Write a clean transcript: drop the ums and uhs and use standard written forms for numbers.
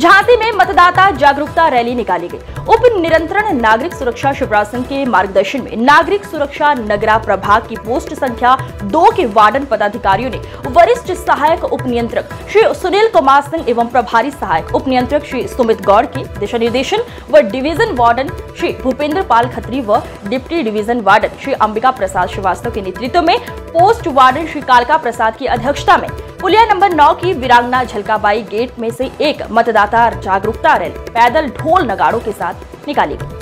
झांसी में मतदाता जागरूकता रैली निकाली गई। उप निरंतरण नागरिक सुरक्षा शिवराज सिंह के मार्गदर्शन में नागरिक सुरक्षा नगरा प्रभाग की पोस्ट संख्या 2 के वार्डन पदाधिकारियों ने वरिष्ठ सहायक उप नियंत्रक श्री सुनील कुमार सिंह एवं प्रभारी सहायक उप नियंत्रक श्री सुमित गौड़ के दिशा निर्देशन व डिवीजन वार्डन श्री भूपेंद्र पाल खत्री व deputy division warden Shri Ambika Prasad Srivastava के नेतृत्व में पोस्ट वार्डन श्री कालका प्रसाद की अध्यक्षता में पुलिया नंबर 9 की वीरांगना झलकाबाई गेट में से एक मतदाता जागरूकता रैली पैदल ढोल नगाड़ों के साथ निकाली गई।